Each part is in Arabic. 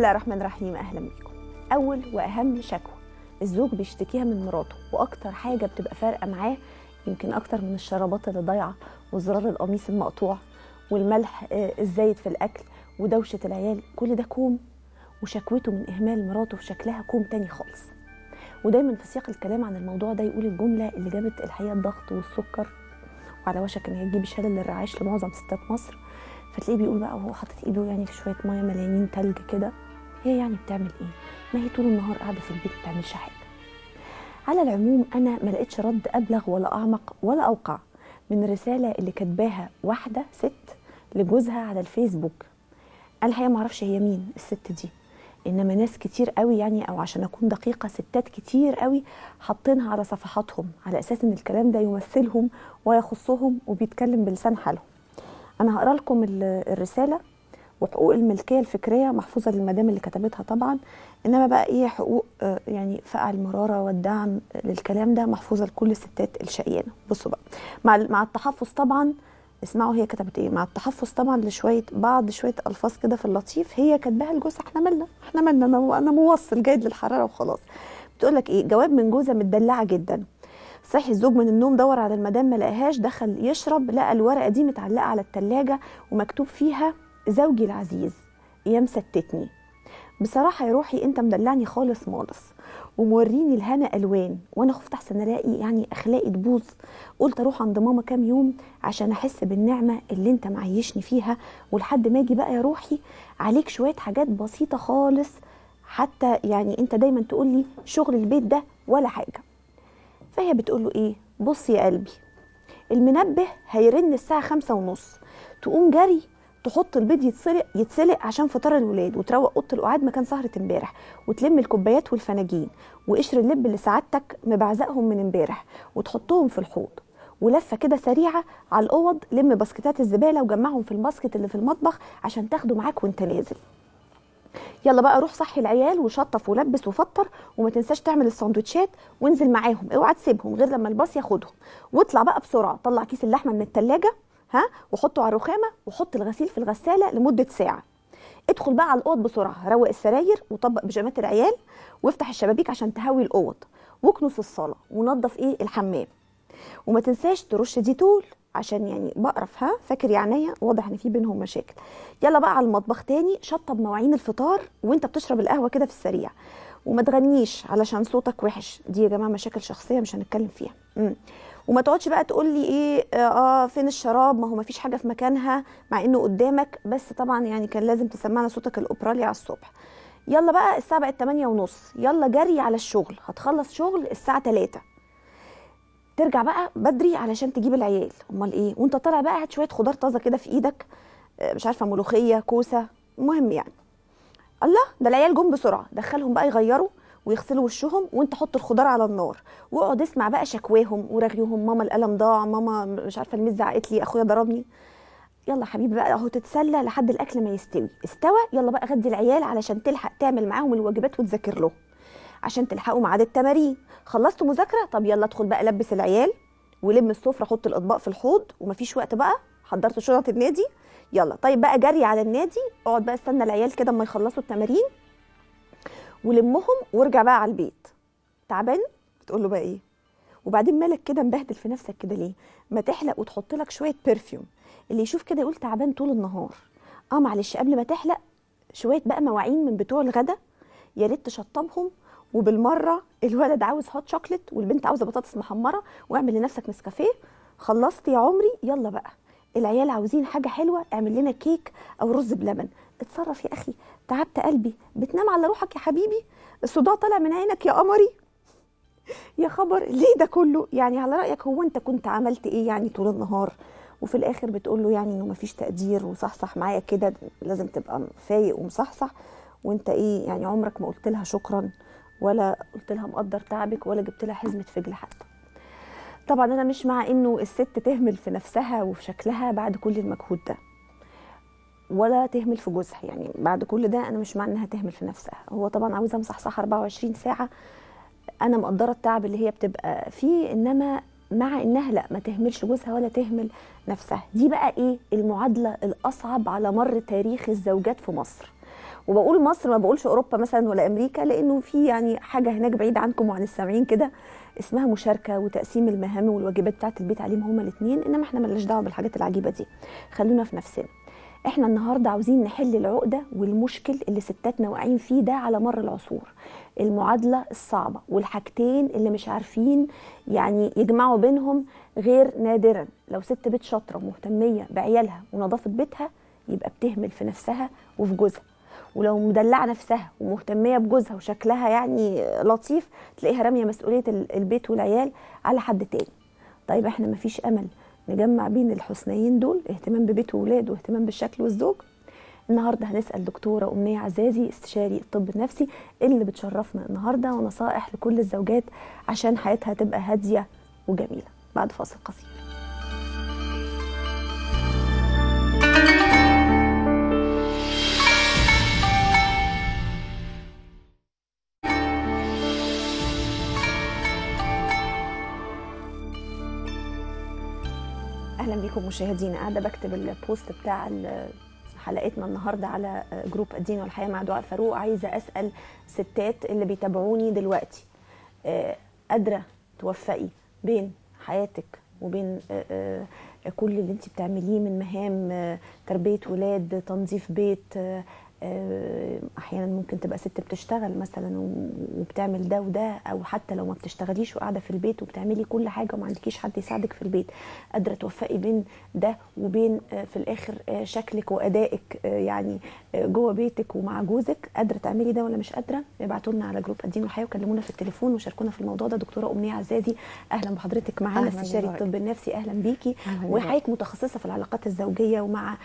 الله الرحمن الرحيم. أهلا بيكم. أول وأهم شكوى الزوج بيشتكيها من مراته، وأكتر حاجة بتبقى فارقة معاه يمكن أكتر من الشرابات اللي ضايعة وزرار القميص المقطوع والملح الزايد في الأكل ودوشة العيال، كل ده كوم، وشكوته من إهمال مراته في شكلها كوم تاني خالص. ودايما في سياق الكلام عن الموضوع ده يقول الجملة اللي جابت الحقيقة الضغط والسكر وعلى وشك إن هي تجيب شلل للرعاش لمعظم ستات مصر، فتلاقيه بيقول بقى وهو حاطط إيده يعني في شوية مية مليانين تلج كده، هي يعني بتعمل إيه؟ ما هي طول النهار قاعدة في البيت ما بتعملش حاجة. على العموم أنا ما لقيتش رد أبلغ ولا أعمق ولا أوقع من الرسالة اللي كاتباها واحدة ست لجوزها على الفيسبوك. أنا الحقيقة ما أعرفش هي مين الست دي، إنما ناس كتير قوي يعني، أو عشان أكون دقيقة ستات كتير قوي حاطينها على صفحاتهم على أساس إن الكلام ده يمثلهم ويخصهم وبيتكلم بلسان حالهم. أنا هقرأ لكم الرسالة، وحقوق الملكية الفكرية محفوظة للمدام اللي كتبتها طبعا، إنما بقى إيه حقوق يعني فقع المرارة والدعم للكلام ده محفوظة لكل الستات الشقيانة. بصوا بقى مع التحفظ طبعا، اسمعوا هي كتبت إيه، مع التحفظ طبعا لشوية بعض شوية ألفاظ كده في اللطيف هي كاتباها لجوزها. إحنا مالنا، أنا موصل جيد للحرارة وخلاص. بتقول لك إيه، جواب من جوزها متدلعة جدا. صحي الزوج من النوم، دور على المدام ما لقاهاش، دخل يشرب لقى الورقة دي متعلقة على التلاجة ومكتوب فيها زوجي العزيز ايام ستتني. بصراحه يا روحي انت مدلعني خالص مالص وموريني الهنا الوان، وانا خفت احسن الاقي يعني اخلاقي تبوظ، قلت اروح عند ماما كام يوم عشان احس بالنعمه اللي انت معيشني فيها، ولحد ما اجي بقى يا روحي عليك شويه حاجات بسيطه خالص، حتى يعني انت دايما تقول لي شغل البيت ده ولا حاجه. فهي بتقول له ايه، بص يا قلبي المنبه هيرن الساعه 5:30، تقوم جري تحط البيض يتسلق عشان فطار الولاد، وتروق اوضه القعاد مكان سهره امبارح، وتلم الكوبايات والفناجين وقشر اللب اللي سعادتك مبعزقهم من امبارح وتحطهم في الحوض، ولفه كده سريعه على الاوض لم باسكتات الزباله وجمعهم في الباسكت اللي في المطبخ عشان تاخده معاك وانت نازل، يلا بقى روح صحي العيال وشطف ولبس وفطر، وما تنساش تعمل السندوتشات وانزل معاهم، اوعى تسيبهم غير لما الباص ياخدهم، واطلع بقى بسرعه طلع كيس اللحمه من الثلاجه ها وحطه على الرخامه، وحط الغسيل في الغساله لمده ساعه، ادخل بقى على الاوض بسرعه، روق السراير وطبق بيجامات العيال وافتح الشبابيك عشان تهوي الاوض، واكنس الصاله ونظف ايه الحمام، وما تنساش ترش ديتول عشان يعني بقرف ها فاكر يعني واضح ان في بينهم مشاكل، يلا بقى على المطبخ تاني، شطب مواعين الفطار وانت بتشرب القهوه كده في السريع، وما تغنيش علشان صوتك وحش، دي يا جماعه مشاكل شخصيه مش هنتكلم فيها. وما تقعدش بقى تقول لي ايه فين الشراب، ما هو ما فيش حاجه في مكانها مع انه قدامك، بس طبعا يعني كان لازم تسمعنا صوتك الاوبرالي على الصبح. يلا بقى الساعه بقت 8:30، يلا جري على الشغل، هتخلص شغل الساعه 3، ترجع بقى بدري علشان تجيب العيال. امال ايه وانت طالع بقى هات شويه خضار طازه كده في ايدك، مش عارفه ملوخيه كوسه، المهم يعني الله ده العيال جم بسرعه، دخلهم بقى يغيروا ويغسلوا وشهم وانت حط الخضار على النار، واقعد اسمع بقى شكواهم ورغيهم، ماما القلم ضاع، ماما مش عارفه الميز زعقت لي، اخويا ضربني، يلا حبيبي بقى اهو تتسلى لحد الاكل ما يستوي، استوى يلا بقى غدي العيال علشان تلحق تعمل معاهم الواجبات وتذاكر لهم عشان تلحقوا ميعاد التمارين، خلصتوا مذاكره طب يلا ادخل بقى لبس العيال ولم السفره، حط الاطباق في الحوض ومفيش وقت بقى، حضرتوا شنط النادي يلا طيب بقى جري على النادي، اقعد بقى استنى العيال كده اما يخلصوا التمارين ولمهم وارجع بقى على البيت. تعبان؟ بتقول له بقى ايه؟ وبعدين مالك كده مبهدل في نفسك كده ليه؟ ما تحلق وتحط لك شويه برفيوم، اللي يشوف كده يقول تعبان طول النهار. معلش قبل ما تحلق شويه بقى مواعين من بتوع الغدا يا ريت تشطبهم، وبالمره الولد عاوز هوت شوكليت والبنت عاوزه بطاطس محمره، واعمل لنفسك نسكافيه، خلصت يا عمري يلا بقى العيال عاوزين حاجه حلوه، اعمل لنا كيك او رز بلبن، اتصرف يا اخي تعبت قلبي، بتنام على روحك يا حبيبي، الصداع طالع من عينك يا قمري. يا خبر ليه ده كله؟ يعني على رايك هو انت كنت عملت ايه يعني طول النهار؟ وفي الاخر بتقول له يعني انه مفيش تقدير، وصحصح معايا كده، لازم تبقى فايق ومصحصح، وانت ايه يعني عمرك ما قلت لها شكرا ولا قلت لها مقدر تعبك ولا جبت لها حزمه فجل حتى. طبعا انا مش مع انه الست تهمل في نفسها وفي شكلها بعد كل المجهود ده، ولا تهمل في جوزها، يعني بعد كل ده انا مش مع انها تهمل في نفسها، هو طبعا عاوزها مصحصحه 24 ساعه، انا مقدره التعب اللي هي بتبقى فيه، انما مع انها لا ما تهملش جوزها ولا تهمل نفسها. دي بقى ايه المعادله الاصعب على مر تاريخ الزوجات في مصر، وبقول مصر ما بقولش اوروبا مثلا ولا امريكا، لانه في يعني حاجه هناك بعيده عنكم وعن السامعين كده اسمها مشاركه وتقسيم المهام والواجبات بتاعه البيت عليهم هما الاثنين، انما احنا مالناش دعوه بالحاجات العجيبه دي، خلونا في نفسنا. احنا النهارده عاوزين نحل العقده والمشكل اللي ستاتنا واقعين فيه ده على مر العصور، المعادله الصعبه والحاجتين اللي مش عارفين يعني يجمعوا بينهم غير نادرا. لو ست بيت شاطره ومهتميه بعيالها ونظافه بيتها يبقى بتهمل في نفسها وفي جوزها، ولو مدلعه نفسها ومهتميه بجوزها وشكلها يعني لطيف تلاقيها راميه مسؤوليه البيت والعيال على حد تاني. طيب احنا مفيش امل نجمع بين الحسنيين دول، اهتمام ببيت واولاده واهتمام بالشكل والزوج؟ النهارده هنسال دكتوره أمنية عزازي استشاري الطب النفسي اللي بتشرفنا النهارده، ونصائح لكل الزوجات عشان حياتها تبقى هاديه وجميله بعد فاصل قصير. اهلا بيكم مشاهدينا. قاعده بكتب البوست بتاع حلقتنا النهارده على جروب الدين والحياه مع دعاء فاروق، عايزه اسال ستات اللي بيتابعوني دلوقتي، قادره توفقي بين حياتك وبين كل اللي انت بتعمليه من مهام تربيه ولاد، تنظيف بيت، احيانا ممكن تبقى ست بتشتغل مثلا وبتعمل ده وده، او حتى لو ما بتشتغليش وقاعده في البيت وبتعملي كل حاجه وما عندكيش حد يساعدك في البيت، قادره توفقي بين ده وبين في الاخر شكلك وادائك يعني جوه بيتك ومع جوزك، قادره تعملي ده ولا مش قادره؟ ابعتوا لنا على جروب الدين والحياه وكلمونا في التليفون وشاركونا في الموضوع ده. دكتوره أمنية عزازي اهلا بحضرتك معانا، استشاري الطب النفسي، اهلا بيكي. وحضرتك متخصصه في العلاقات الزوجيه، ومع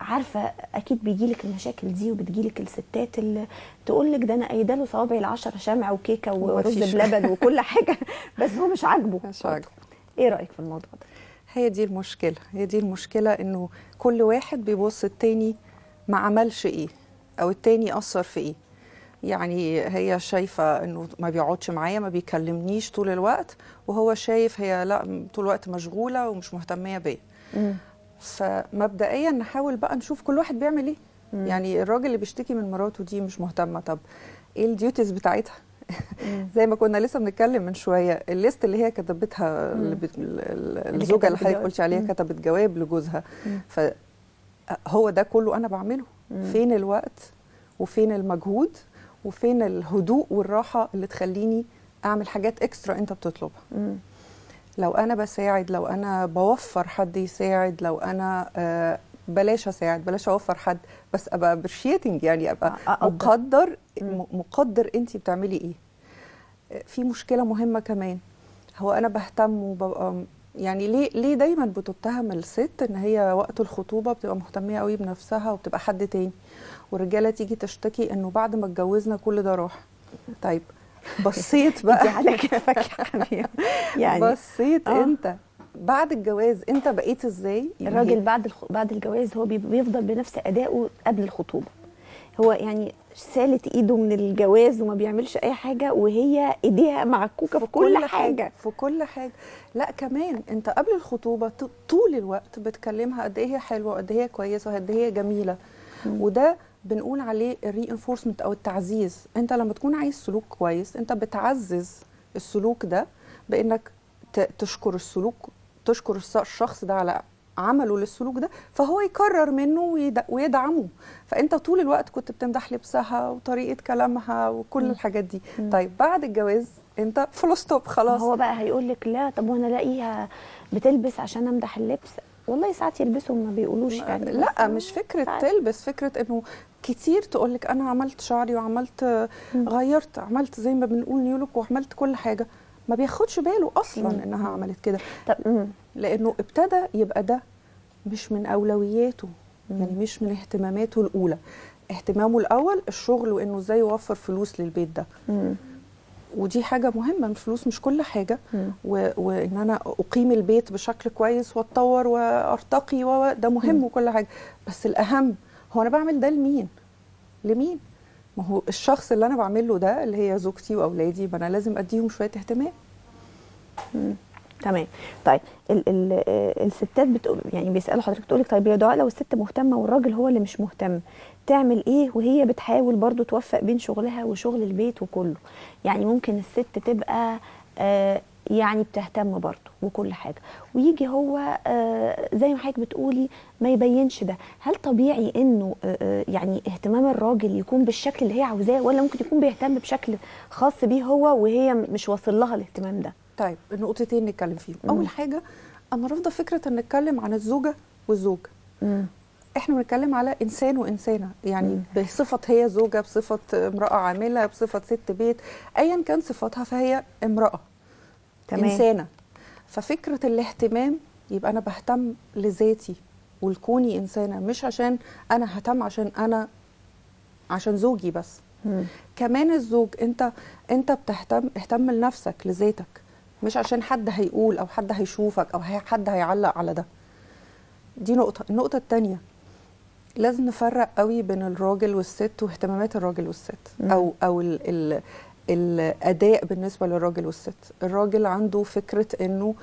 عارفه اكيد بيجيلك المشاكل دي بتجيلك الستات اللي تقول لك ده انا قايده له صوابعي ال10 شمع وكيكه ورز بلبن وكل حاجه بس هو مش عاجبه. ايه رايك في الموضوع ده؟ هي دي المشكله، هي دي المشكله، انه كل واحد بيبص التاني ما عملش ايه او التاني اثر في ايه. يعني هي شايفه انه ما بيقعدش معايا، ما بيكلمنيش طول الوقت، وهو شايف هي لا طول الوقت مشغوله ومش مهتميه بيا. فمبدئيا نحاول بقى نشوف كل واحد بيعمل ايه. يعني الراجل اللي بيشتكي من مراته دي مش مهتمه، طب ايه الديوتيز بتاعتها؟ زي ما كنا لسه بنتكلم من شويه، الليست اللي هي كتبتها الزوجه اللي حضرتك قلتي عليها كتبت جواب لجوزها، فهو ده كله انا بعمله. فين الوقت وفين المجهود وفين الهدوء والراحه اللي تخليني اعمل حاجات اكسترا انت بتطلبها؟ لو انا بساعد، لو انا بوفر حد يساعد، لو انا بلاش اساعد، بلاش اوفر حد، بس ابقى ابريشيتنج، يعني ابقى مقدر انت بتعملي ايه. في مشكله مهمه كمان، هو انا بهتم وببقى يعني ليه دايما بتتهم الست ان هي وقت الخطوبه بتبقى مهتميه قوي بنفسها وبتبقى حد تاني، والرجاله تيجي تشتكي انه بعد ما اتجوزنا كل ده راح. طيب بصيت بقى على كيفك يعني بصيت انت بعد الجواز انت بقيت ازاي؟ الراجل بعد الجواز هو بيفضل بنفس ادائه قبل الخطوبه، هو يعني سالت ايده من الجواز وما بيعملش اي حاجه، وهي ايديها معكوكه في كل حاجه في كل حاجه. لا كمان انت قبل الخطوبه طول الوقت بتكلمها قد ايه هي حلوه وقد ايه هي كويسه وقد ايه هي جميله، وده بنقول عليه الرينفورسمنت او التعزيز. انت لما تكون عايز سلوك كويس انت بتعزز السلوك ده بانك تشكر السلوك، تشكر الشخص ده على عمله للسلوك ده، فهو يكرر منه ويدعمه. فانت طول الوقت كنت بتمدح لبسها وطريقه كلامها وكل الحاجات دي. طيب بعد الجواز انت فول ستوب خلاص. هو بقى هيقول لك لا طب وانا الاقيها بتلبس عشان امدح اللبس، والله ساعات يلبسوا ما بيقولوش يعني. لا مش فكره ساعت. تلبس، فكره انه كتير تقول لك انا عملت شعري وعملت غيرت، عملت زي ما بنقول نيولوك وعملت كل حاجه، ما بياخدش باله اصلا انها عملت كده. لانه ابتدى يبقى ده مش من اولوياته، يعني مش من اهتماماته الاولى. اهتمامه الاول الشغل وانه ازاي يوفر فلوس للبيت ده، ودي حاجه مهمه، الفلوس مش كل حاجه، وان انا اقيم البيت بشكل كويس واتطور وارتقي ده مهم وكل حاجه، بس الاهم هو انا بعمل ده لمين؟ ما هو الشخص اللي انا بعمل له ده اللي هي زوجتي واولادي، ما انا لازم اديهم شويه اهتمام. تمام. طيب الستات يعني بيسالوا حضرتك تقول لك طيب يا دعاء لو الست مهتمه والراجل هو اللي مش مهتم تعمل ايه وهي بتحاول برضو توفق بين شغلها وشغل البيت وكله؟ يعني ممكن الست تبقى يعني بتهتم برضو وكل حاجه ويجي هو زي ما حضرتك بتقولي ما يبينش ده. هل طبيعي انه يعني اهتمام الراجل يكون بالشكل اللي هي عاوزاه ولا ممكن يكون بيهتم بشكل خاص بيه هو وهي مش واصل لها الاهتمام ده؟ طيب النقطتين نتكلم فيهم. اول حاجه انا رافضه فكره ان نتكلم عن الزوجه والزوج. احنا بنتكلم على انسان وانسانه، يعني بصفه هي زوجه، بصفه امراه عامله، بصفه ست بيت، ايا كان صفاتها فهي امراه. تمام. انسانه. ففكره الاهتمام يبقى انا بهتم لذاتي ولكوني انسانه، مش عشان انا هتم عشان زوجي بس. كمان الزوج انت بتهتم، اهتم لنفسك لذاتك، مش عشان حد هيقول او حد هيشوفك او حد هيعلق على ده. دي نقطه. النقطه الثانيه لازم نفرق قوي بين الراجل والست واهتمامات الراجل والست او الاداء بالنسبه للراجل والست. الراجل عنده فكره انه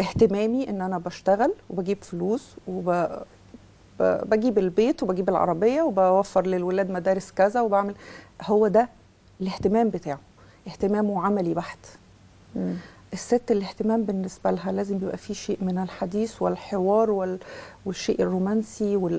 اهتمامي ان انا بشتغل وبجيب فلوس وبجيب البيت وبجيب العربيه وبوفر للولاد مدارس كذا وبعمل، هو ده الاهتمام بتاعه، اهتمامه عملي بحت. الست الاهتمام بالنسبه لها لازم يبقى فيه شيء من الحديث والحوار والشيء الرومانسي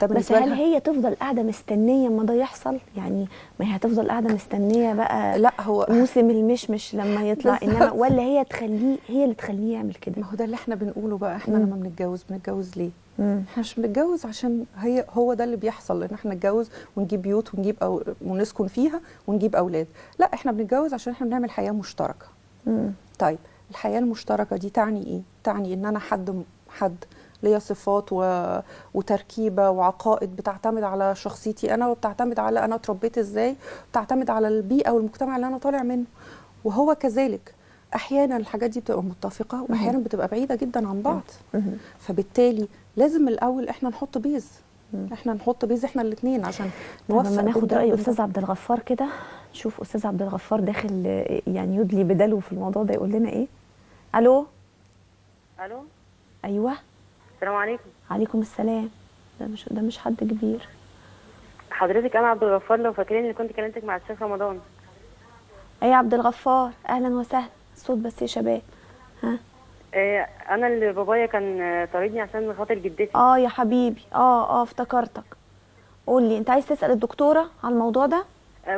ده بس هل هي تفضل قاعده مستنيه ما ده يحصل؟ يعني ما هي هتفضل قاعده مستنيه بقى لا هو موسم المشمش لما يطلع انما ولا هي تخليه، هي اللي تخليه يعمل كده؟ ما هو ده اللي احنا بنقوله بقى. احنا لما بنتجوز ليه؟ احنا مش بنتجوز عشان هو ده اللي بيحصل ان احنا نتجوز ونجيب بيوت ونجيب ونسكن فيها ونجيب اولاد، لا احنا بنتجوز عشان احنا بنعمل حياه مشتركه. طيب الحياه المشتركه دي تعني ايه؟ تعني ان انا حد ليا صفات وتركيبه وعقائد بتعتمد على شخصيتي انا وبتعتمد على انا اتربيت ازاي، بتعتمد على البيئه والمجتمع اللي انا طالع منه، وهو كذلك. احيانا الحاجات دي بتبقى متفقه واحيانا بتبقى بعيده جدا عن بعض. فبالتالي لازم الاول احنا نحط بيز، احنا الاثنين عشان نوفق. لما ناخد راي استاذ عبد الغفار كده، نشوف استاذ عبد الغفار داخل يعني يدلي بداله في الموضوع ده، يقول لنا ايه. الو ايوه السلام عليكم. عليكم السلام. ده مش حد كبير. حضرتك انا عبد الغفار، لو فاكرين اللي كنت كلمتك مع الشيخ رمضان. ايه يا عبد الغفار اهلا وسهلا، الصوت بس يا شباب. ها ايه انا اللي بابايا كان طاردني عشان خاطر جدتي. يا حبيبي افتكرتك. قول لي انت عايز تسال الدكتوره على الموضوع ده؟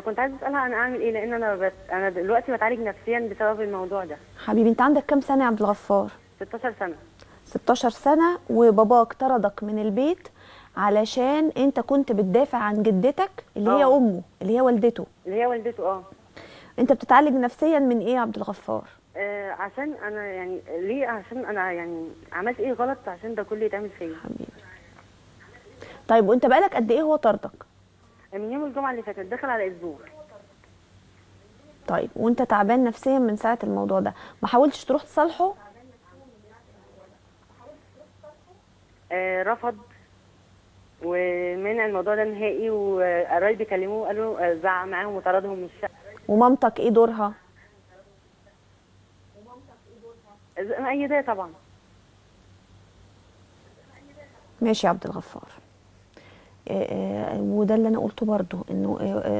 كنت عايز اسالها انا اعمل ايه، لان انا دلوقتي بتعالج نفسيا بسبب الموضوع ده. حبيبي انت عندك كام سنه يا عبد الغفار؟ 16 سنه. 16 سنة وباباك طردك من البيت علشان انت كنت بتدافع عن جدتك اللي هي امه، اللي هي والدته. انت بتتعالج نفسيا من ايه يا عبد الغفار؟ عشان انا يعني ليه، عشان انا يعني عملت ايه غلط عشان ده كله يتعمل فيا حبيبي؟ طيب وانت بقالك قد ايه هو طردك؟ من يوم الجمعة اللي فاتت، داخل على اسبوع. طيب وانت تعبان نفسيا من ساعة الموضوع ده، ما حاولتش تروح تصالحه؟ رفض ومنع الموضوع ده نهائي، وقرايبي كلموه قالوا زعق معاهم وطردهم من الشقه. ومامتك ايه دورها؟ مأيداه طبعا. ماشي يا عبد الغفار. وده اللي انا قلته برضو، انه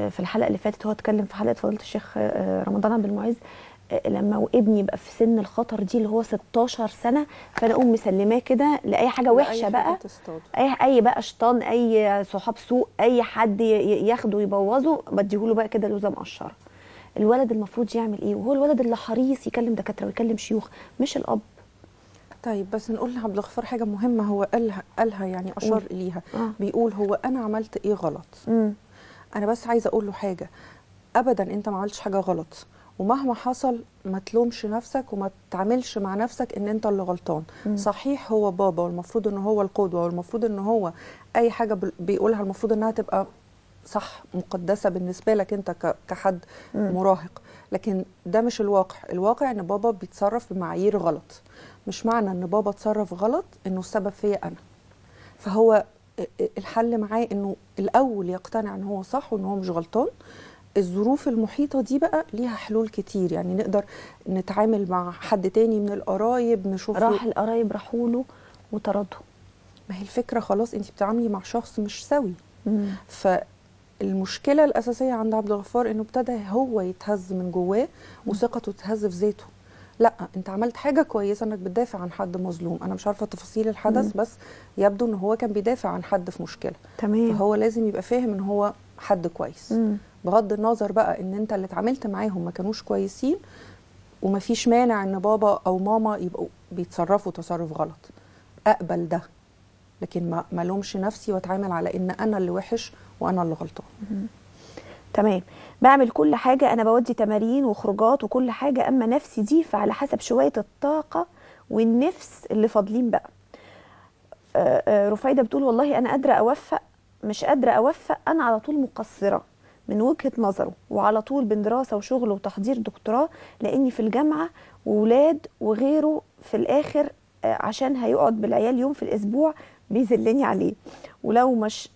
في الحلقه اللي فاتت هو اتكلم في حلقه فضيله الشيخ رمضان عبد المعز، لما ابني يبقى في سن الخطر دي اللي هو 16 سنه، فانا اقوم مسلماه كده لاي حاجه وحشه بقى، اي بقى شيطان، اي صحاب سوء، اي حد ياخده يبوظه، بديهوله بقى كده لوزه مقشره. الولد المفروض يعمل ايه؟ وهو الولد اللي حريص يكلم دكاتره ويكلم شيوخ مش الاب. طيب بس نقول لعبد الغفار حاجه مهمه هو قالها يعني اشار اليها. بيقول هو انا عملت ايه غلط؟ انا بس عايزه اقول له حاجه، ابدا انت ما عملتش حاجه غلط، ومهما حصل ما تلومش نفسك وما تتعاملش مع نفسك ان انت اللي غلطان. صحيح هو بابا والمفروض ان هو القدوه، والمفروض ان هو اي حاجه بيقولها المفروض انها تبقى صح مقدسه بالنسبه لك انت كحد مراهق، لكن ده مش الواقع. الواقع ان بابا بيتصرف بمعايير غلط. مش معنى ان بابا اتصرف غلط انه السبب فيا انا. فهو الحل معاه انه الاول يقتنع ان هو صح وان هو مش غلطان، الظروف المحيطة دي بقى ليها حلول كتير، يعني نقدر نتعامل مع حد تاني من القرايب، نشوف راح القرايب راحوا له وطردوا. ما هي الفكرة خلاص انت بتعاملي مع شخص مش سوي. فالمشكلة الأساسية عند عبد الغفار انه ابتدى هو يتهز من جواه وثقته تتهز في ذاته. لا، انت عملت حاجة كويسة انك بتدافع عن حد مظلوم، انا مش عارفة تفاصيل الحدث بس يبدو ان هو كان بيدافع عن حد في مشكلة. تمام. فهو لازم يبقى فاهم ان هو حد كويس. بغض النظر بقى ان انت اللي اتعاملت معاهم ما كانوش كويسين، ومفيش مانع ان بابا او ماما يبقوا بيتصرفوا تصرف غلط، اقبل ده، لكن ما لومش نفسي واتعامل على ان انا اللي وحش وانا اللي غلطان. تمام. بعمل كل حاجه، انا بودي تمارين وخروجات وكل حاجه، اما نفسي دي فعلى حسب شويه الطاقه والنفس اللي فاضلين بقى. رفيده بتقول والله انا قادره اوفق، مش قادره اوفق، انا على طول مقصره من وجهه نظره، وعلى طول بين دراسه وشغل وتحضير دكتوراه، لاني في الجامعه وولاد وغيره، في الاخر عشان هيقعد بالعيال يوم في الاسبوع بيذلني عليه، ولو مش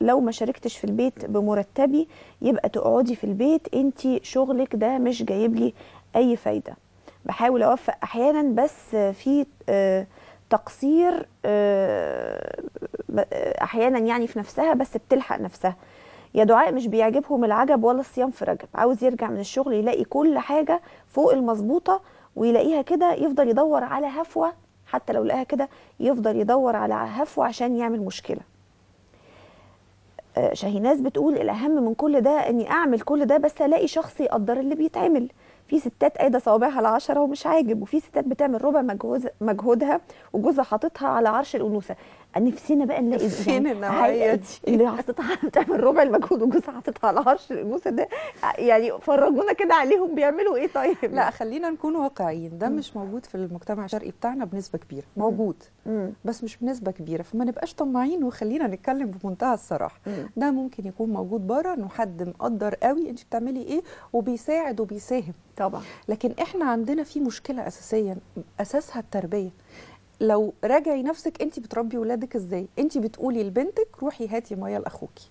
لو ما شاركتش في البيت بمرتبي يبقى تقعدي في البيت، انتي شغلك ده مش جايب لي اي فايده. بحاول اوفق احيانا بس في تقصير احيانا يعني في نفسها، بس بتلحق نفسها. يا دعاء مش بيعجبهم العجب ولا الصيام في رجب، عاوز يرجع من الشغل يلاقي كل حاجه فوق المظبوطه ويلاقيها كده، يفضل يدور على هفوه، حتى لو لقاها كده يفضل يدور على هفوه عشان يعمل مشكله. شهيناز بتقول الاهم من كل ده اني اعمل كل ده بس الاقي شخص يقدر اللي بيتعمل. في ستات قايده صوابعها على 10 ومش عاجب، وفي ستات بتعمل ربع مجهودها وجوزها حاططها على عرش الانوثه. نفسينا بقى نلاقي نفسينا النوعيه دي اللي حاططها بتعمل ربع المجهود وجوزها حاططها على عرش الانوثه، ده يعني فرجونا كده عليهم بيعملوا ايه. طيب لا، خلينا نكون واقعيين، ده مش موجود في المجتمع الشرقي بتاعنا بنسبه كبيره، موجود بس مش بنسبه كبيره، فما نبقاش طماعين وخلينا نتكلم بمنتهى الصراحه. ده ممكن يكون موجود بره، انه حد مقدر قوي انت بتعملي ايه وبيساعد وبيساهم طبعا، لكن احنا عندنا في مشكله اساسيه اساسها التربيه. لو راجعي نفسك، انت بتربي ولادك ازاي؟ انت بتقولي لبنتك روحي هاتي ميه لاخوكي،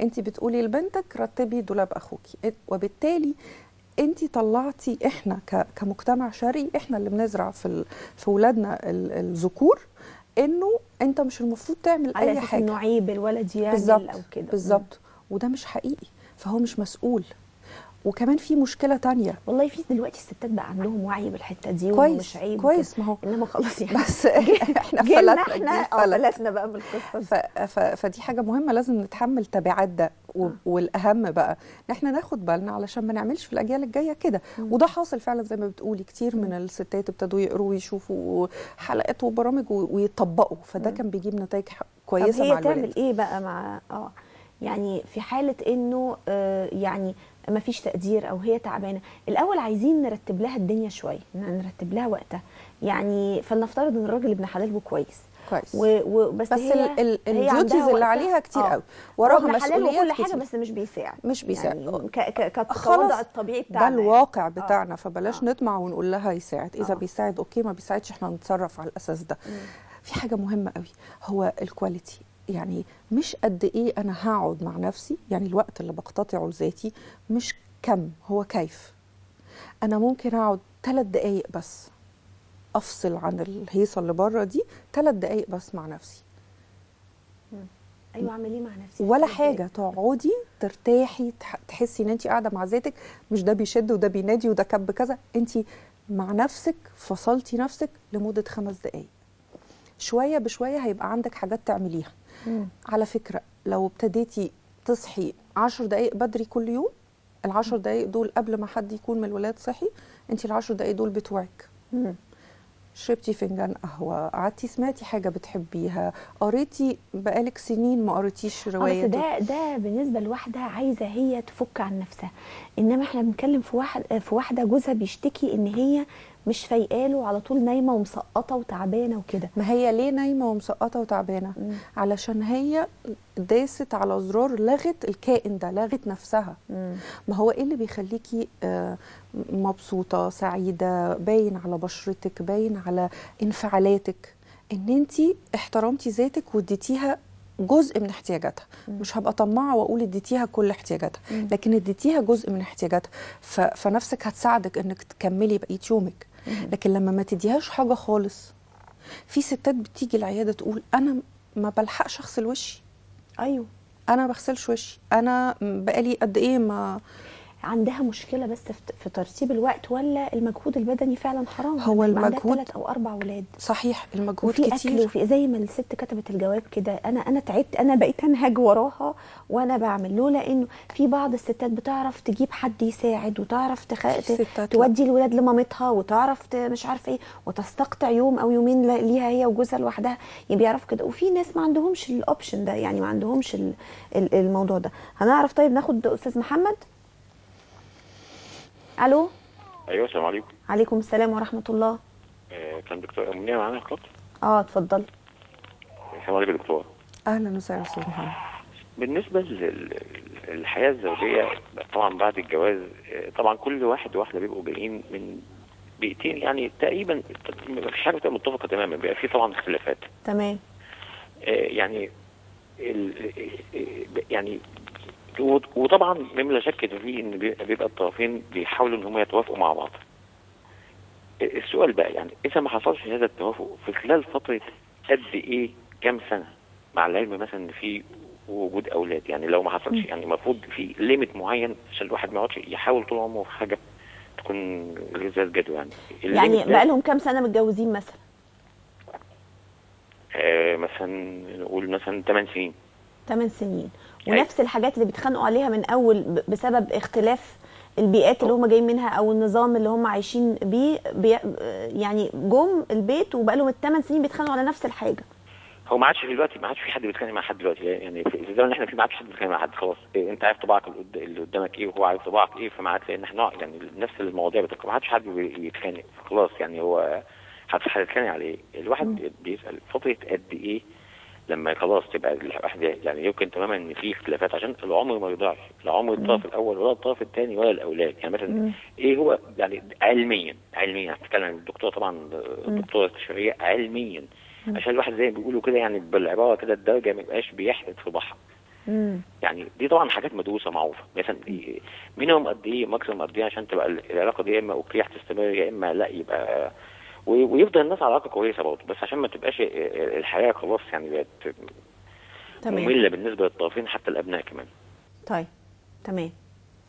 انت بتقولي لبنتك رتبي دولاب اخوكي، وبالتالي انت طلعتي، احنا كمجتمع شرقي احنا اللي بنزرع في ولادنا الذكور انه انت مش المفروض تعمل اي حاجه، انه عيب الولد يعمل او كده. بالظبط، وده مش حقيقي، فهو مش مسؤول. وكمان في مشكله تانية، والله في دلوقتي الستات بقى عندهم وعي بالحته دي ومش عيب كويس، ما هو انما خلاص يعني بس احنا فلتنا بقى بالقصه. فدي حاجه مهمه لازم نتحمل تبعات ده، والاهم بقى ان احنا ناخد بالنا علشان ما نعملش في الاجيال الجايه كده. وده حاصل فعلا زي ما بتقولي، كتير من الستات ابتدوا يقروا ويشوفوا حلقات وبرامج ويطبقوا، فده كان بيجيب نتائج كويسه مع الولاد. طب هي تعمل ايه بقى مع يعني في حاله انه يعني ما فيش تقدير او هي تعبانه؟ الاول عايزين نرتب لها الدنيا شويه، نرتب لها وقتها، يعني فلنفترض ان الراجل ابن حلال كويس بس هي الديوتيز اللي عليها كتير قوي، وراها مسؤوليات وكل حاجه، بس مش بيساعد يعني كالوضع الطبيعي بتاعنا، ده الواقع بتاعنا. فبلاش نطمع ونقول لها يساعد، اذا بيساعد اوكي، ما بيساعدش احنا نتصرف على الاساس ده. في حاجه مهمه قوي، هو الكواليتي، يعني مش قد ايه انا هقعد مع نفسي، يعني الوقت اللي بقتطعه لذاتي، مش كم، هو كيف. انا ممكن اقعد 3 دقايق بس، افصل عن الهيصه اللي بره دي 3 دقايق بس مع نفسي. ايوه، اعمل ايه مع نفسي؟ ولا حاجه، تقعدي ترتاحي، تحسي ان انت قاعده مع ذاتك، مش ده بيشد وده بينادي وده كب كذا، انت مع نفسك فصلتي نفسك لمده 5 دقايق. شويه بشويه هيبقى عندك حاجات تعمليها. على فكرة لو ابتديتي تصحي 10 دقايق بدري كل يوم، ال10 دقايق دول قبل ما حد يكون من الولاد صحي، انت ال10 دقايق دول بتوعك. شربتي فنجان قهوة، قعدتي سمعتي حاجة بتحبيها، قريتي بقالك سنين ما قريتيش رواية، ده بالنسبة لواحدة عايزة هي تفك عن نفسها، انما احنا بنتكلم في واحدة جوزها بيشتكي ان هي مش فايقاله، على طول نايمه ومسقطه وتعبانه وكده. ما هي ليه نايمه ومسقطه وتعبانه؟ علشان هي داست على زرار، لغت الكائن ده، لغت نفسها. ما هو ايه اللي بيخليكي مبسوطه سعيده، باين على بشرتك، باين على انفعالاتك، ان انت احترمتي ذاتك واديتيها جزء من احتياجاتها، مش هبقى طماعه واقول اديتيها كل احتياجاتها، لكن اديتيها جزء من احتياجاتها، فنفسك هتساعدك انك تكملي بقيه يومك. لكن لما ما تديهاش حاجه خالص، في ستات بتيجي العياده تقول انا ما بلحقش اغسل وشي. ايوه، انا ما بغسلش وشي، انا بقالي قد ايه. ما عندها مشكله بس في ترتيب الوقت، ولا المجهود البدني فعلا حرام؟ هو المجهود 3 أو 4 ولاد، صحيح، المجهود وفي كتير، وفي اكل، زي ما الست كتبت الجواب كده، انا تعبت، انا بقيت انهج وراها وانا بعمل. لولا انه في بعض الستات بتعرف تجيب حد يساعد، وتعرف تودي الولاد لمامتها، وتعرف مش عارفه ايه، وتستقطع يوم او يومين ليها هي وجوزها لوحدها، يعني بيعرفوا كده. وفي ناس ما عندهمش الاوبشن ده، يعني ما عندهمش الموضوع ده. هنعرف. طيب ناخد استاذ محمد. الو. ايوه، السلام عليكم. عليكم السلام ورحمه الله. كان دكتور أمنية معانا في الخط؟ اه، اتفضل. السلام عليكم يا دكتور. اهلا وسهلا يا استاذ محمد. بالنسبه للحياه الزوجيه طبعا بعد الجواز، طبعا كل واحد وواحده بيبقوا جايين من بيئتين، يعني تقريبا مفيش حاجه بتبقى متفقه تماما، بيبقى في طبعا اختلافات. تمام. يعني وطبعا لا شك فيه ان بيبقى الطرفين بيحاولوا ان هم يتوافقوا مع بعض. السؤال بقى، يعني اذا ما حصلش هذا التوافق في خلال فتره قد ايه، كام سنه، مع العلم مثلا ان في وجود اولاد، يعني لو ما حصلش يعني المفروض في ليميت معين عشان الواحد ما يقعدش يحاول طول عمره في حاجه تكون غير جدوى. يعني بقى لهم كام سنه متجوزين مثلا؟ مثلا نقول مثلا 8 سنين. 8 سنين ونفس الحاجات اللي بيتخانقوا عليها من اول بسبب اختلاف البيئات اللي هم جايين منها او النظام اللي هم عايشين بيه، يعني جم البيت وبقى لهم 8 سنين بيتخانقوا على نفس الحاجه. هو ما عادش في دلوقتي، ما عادش في حد بيتخانق مع حد دلوقتي، يعني في الزمن اللي احنا فيه ما عادش حد بيتخانق مع حد، خلاص انت عارف طباعك اللي قدامك ايه وهو عارف طباعك ايه، فما عادش، لان احنا يعني نفس المواضيع ما عادش حد بيتخانق خلاص، يعني هو هتتخانق على ايه؟ الواحد بيسال فتره قد ايه لما خلاص تبقى الواحدة، يعني يمكن تماما ان في اختلافات عشان العمر ما يضيعش، لا عمر الطرف الاول ولا الطرف الثاني ولا الاولاد. يعني مثلا ايه هو، يعني علميا بتتكلم عن الدكتور طبعا، الدكتوره الاستشاريه، علميا عشان الواحد زي ما بيقولوا كده، يعني بالعباره كده الدرجه ما يبقاش بيحدد في بحر. يعني دي طبعا حاجات مدروسه معروفه، مثلا مينيمم قد ايه، ماكسيمم قد ايه، عشان تبقى العلاقه دي يا اما اوكي تستمر يا اما لا، يبقى ويفضل الناس على علاقه كويسه برضه، بس عشان ما تبقاش الحياه خلاص يعني بقت ممله بالنسبه للطرفين حتى الابناء كمان. طيب تمام.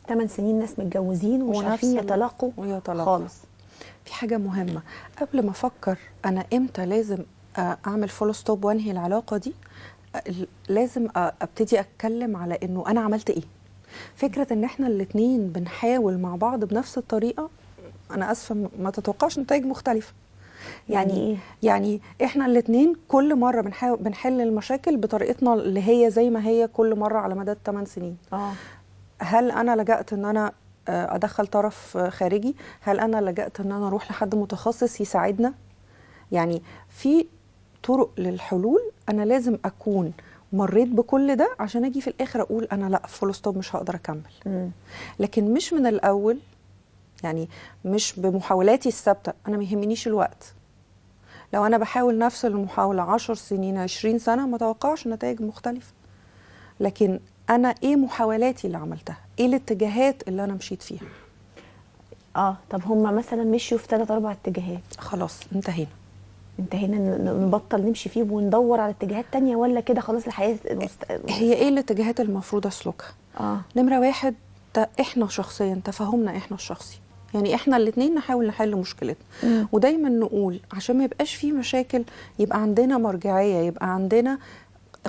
8 سنين ناس متجوزين ومش عارفين يتلاقوا خالص. في حاجه مهمه قبل ما افكر انا امتى لازم اعمل فول ستوب وانهي العلاقه دي، لازم ابتدي اتكلم على انه انا عملت ايه. فكره ان احنا الاثنين بنحاول مع بعض بنفس الطريقه، أنا آسفة ما تتوقعش نتائج مختلفة. يعني إحنا الاتنين كل مرة بنحل المشاكل بطريقتنا اللي هي زي ما هي كل مرة على مدى 8 سنين. هل أنا لجأت إن أنا أدخل طرف خارجي؟ هل أنا لجأت إن أنا أروح لحد متخصص يساعدنا؟ يعني في طرق للحلول، أنا لازم أكون مريت بكل ده عشان أجي في الآخر أقول أنا لأ، فول ستوب، مش هقدر أكمل. لكن مش من الأول، يعني مش بمحاولاتي الثابته، انا ما يهمنيش الوقت. لو انا بحاول نفس المحاوله 10 سنين 20 سنه ما اتوقعش نتائج مختلفه. لكن انا ايه محاولاتي اللي عملتها؟ ايه الاتجاهات اللي انا مشيت فيها؟ طب هم مثلا مشيوا في 3 أو 4 اتجاهات، خلاص انتهينا، نبطل نمشي فيه وندور على اتجاهات تانية، ولا كده خلاص الحياه هي ايه الاتجاهات المفروض اسلكها؟ نمرة 1، احنا شخصيا تفاهمنا احنا الشخصي، يعني احنا الاثنين نحاول نحل مشكلتنا، ودايما نقول عشان ما يبقاش في مشاكل يبقى عندنا مرجعيه، يبقى عندنا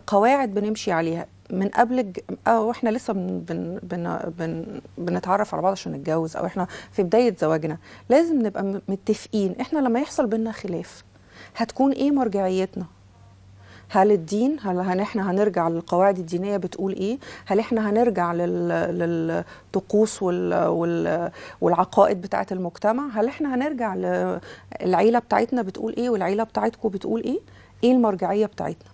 قواعد بنمشي عليها من قبل واحنا لسه بنتعرف على بعض عشان نتجوز، او احنا في بدايه زواجنا لازم نبقى متفقين احنا لما يحصل بينا خلاف هتكون ايه مرجعيتنا. هل الدين، هل احنا هنرجع للقواعد الدينيه بتقول ايه؟ هل احنا هنرجع للطقوس والعقائد بتاعه المجتمع؟ هل احنا هنرجع للعيله بتاعتنا بتقول ايه والعيله بتاعتكم بتقول ايه؟ ايه المرجعيه بتاعتنا؟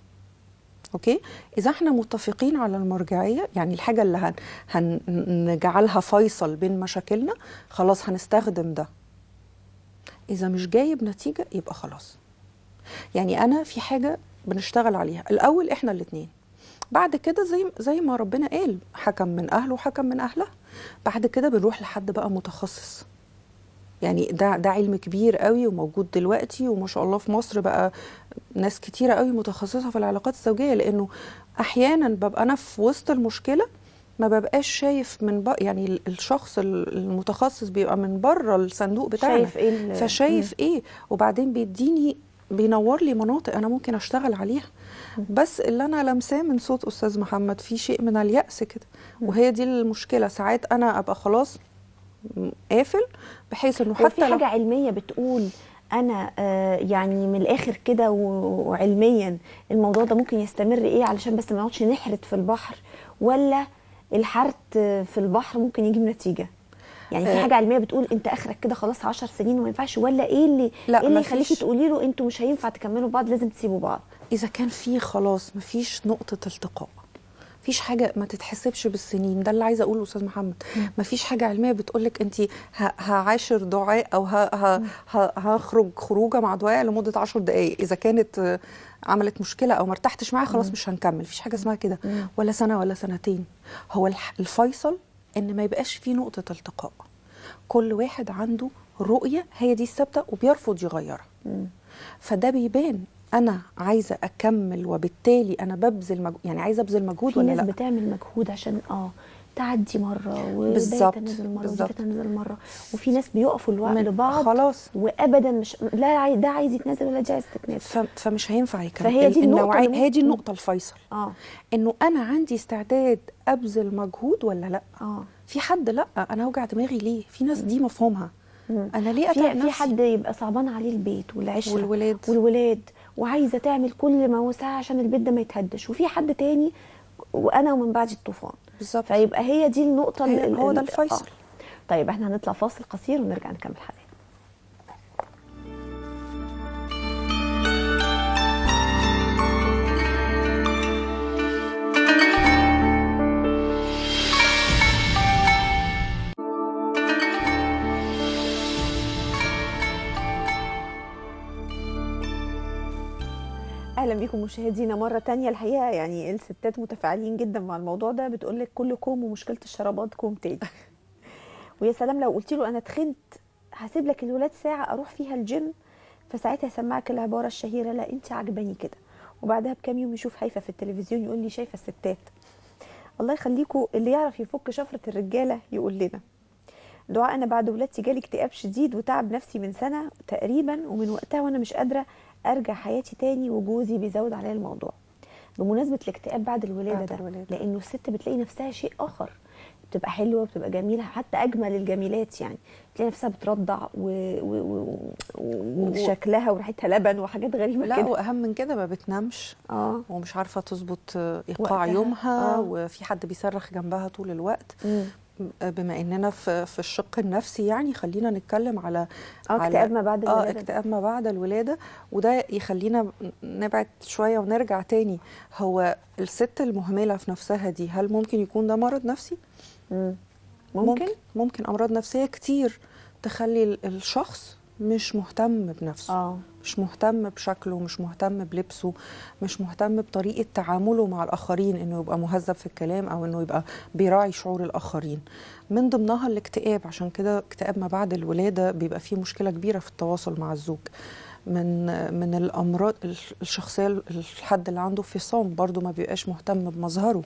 اوكي؟ اذا احنا متفقين على المرجعيه، يعني الحاجه اللي هنجعلها فيصل بين مشاكلنا، خلاص هنستخدم ده. اذا مش جايب نتيجه يبقى خلاص. يعني انا في حاجه بنشتغل عليها الأول، إحنا الاتنين بعد كده زي ما ربنا قال، حكم من اهله وحكم من اهلها. بعد كده بنروح لحد بقى متخصص، يعني ده علم كبير قوي وموجود دلوقتي، وما شاء الله في مصر بقى ناس كتيره قوي متخصصه في العلاقات الزوجيه، لانه احيانا ببقى انا في وسط المشكله ما ببقاش شايف من يعني الشخص المتخصص بيبقى من بره الصندوق بتاعنا، شايف ايه فشايف ايه، وبعدين بينور لي مناطق انا ممكن اشتغل عليها. بس اللي انا لمساه من صوت استاذ محمد في شيء من اليأس كده، وهي دي المشكله. ساعات انا ابقى خلاص قافل، بحيث انه حتى في حاجه علميه بتقول انا يعني من الاخر كده، وعلميا الموضوع ده ممكن يستمر ايه علشان بس ما نقعدش نحرت في البحر، ولا الحرت في البحر ممكن يجيب نتيجه؟ يعني في حاجه علميه بتقول انت اخرك كده خلاص 10 سنين وما ينفعش، ولا ايه اللي يخليكي تقولي له انتوا مش هينفع تكملوا بعض لازم تسيبوا بعض؟ اذا كان في خلاص مفيش نقطه التقاء، مفيش حاجه ما تتحسبش بالسنين، ده اللي عايزه اقوله استاذ محمد. مفيش حاجه علميه بتقولك انت هعاشر دعاء او هخرج خروجه مع دعاء لمده 10 دقائق، اذا كانت عملت مشكله او ما ارتحتش معاها خلاص مش هنكمل، مفيش حاجه اسمها كده، ولا سنه ولا سنتين. هو الفيصل ان ما يبقاش في نقطه التقاء، كل واحد عنده رؤيه هي دي الثابته وبيرفض يغيرها. فده بيبان انا عايزه اكمل، وبالتالي انا ببذل يعني عايزه ابذل مجهود ولا لا. في ناس بتعمل مجهود عشان تعدي مره بالظبط تنزل مره، وفي ناس بيقفوا لبعض خلاص وابدا مش لا ده عايز يتنازل ولا ده عايز تتنازل، فمش هينفع يكمل. فهي دي النقطه، هي دي النقطه الفيصل، انه انا عندي استعداد ابذل مجهود ولا لا. في حد لا، انا هوجع دماغي ليه؟ في ناس دي مفهومها، انا ليه اتعب نفسي؟ في حد يبقى صعبان عليه البيت والعشره والولاد وعايزه تعمل كل ما وسعها عشان البيت ده ما يتهدش، وفي حد تاني وانا ومن بعد الطوفان بالظبط. فيبقى هي دي النقطه، هو ده الفيصل. طيب احنا هنطلع فاصل قصير ونرجع نكمل حلقتنا. اهلا بيكم مشاهدينا مره تانية. الحقيقه يعني الستات متفاعلين جدا مع الموضوع ده، بتقول لك كل كوم ومشكله الشرابات كوم تاني. ويا سلام لو قلت له انا تخنت هسيب لك الولاد ساعه اروح فيها الجيم، فساعتها هسمعك العباره الشهيره لا انت عجباني كده، وبعدها بكام يوم يشوف هيفا في التلفزيون يقول لي شايفه الستات. الله يخليكم، اللي يعرف يفك شفره الرجاله يقول لنا. دعاء، انا بعد ولادتي جالي اكتئاب شديد وتعب نفسي من سنه تقريبا، ومن وقتها وانا مش قادره ارجع حياتي تاني، وجوزي بيزود عليا الموضوع. بمناسبه الاكتئاب بعد الولاده ده، لانه الست بتلاقي نفسها شيء اخر، بتبقى حلوه بتبقى جميله حتى اجمل الجميلات، يعني بتلاقي نفسها بترضع وشكلها وريحتها لبن وحاجات غريبه كده. لا واهم من كده ما بتنامش ومش عارفه تظبط ايقاع يومها، وفي حد بيصرخ جنبها طول الوقت. بما اننا في الشق النفسي، يعني خلينا نتكلم على اكتئاب ما بعد الولاده. اكتئاب ما بعد الولاده، وده يخلينا نبعد شويه ونرجع تاني. هو الست المهمله في نفسها دي، هل ممكن يكون ده مرض نفسي؟ ممكن امراض نفسيه كتير تخلي الشخص مش مهتم بنفسه، مش مهتم بشكله، مش مهتم بلبسه، مش مهتم بطريقة تعامله مع الآخرين، إنه يبقى مهذب في الكلام أو إنه يبقى بيراعي شعور الآخرين. من ضمنها الاكتئاب، عشان كده اكتئاب ما بعد الولادة بيبقى فيه مشكلة كبيرة في التواصل مع الزوج. من الأمراض الشخصية، الحد اللي عنده فصام برضو ما بيبقاش مهتم بمظهره،